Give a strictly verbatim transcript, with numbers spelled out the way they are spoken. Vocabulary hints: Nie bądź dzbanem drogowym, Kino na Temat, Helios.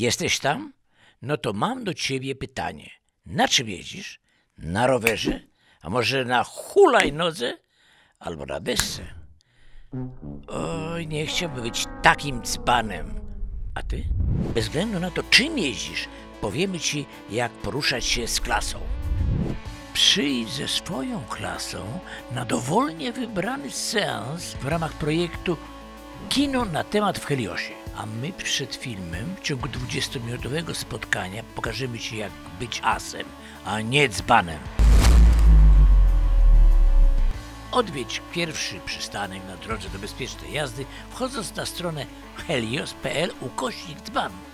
Jesteś tam? No to mam do ciebie pytanie. Na czym jeździsz? Na rowerze? A może na hulajnodze? Albo na desce? Oj, nie chciałbym być takim dzbanem. A ty? Bez względu na to, czym jeździsz, powiemy ci, jak poruszać się z klasą. Przyjdź ze swoją klasą na dowolnie wybrany seans w ramach projektu Kino na temat w Heliosie. A my przed filmem w ciągu dwudziestominutowego spotkania pokażemy ci, jak być asem, a nie dzbanem. Odwiedź pierwszy przystanek na drodze do bezpiecznej jazdy, wchodząc na stronę helios kropka pl ukośnik dzban.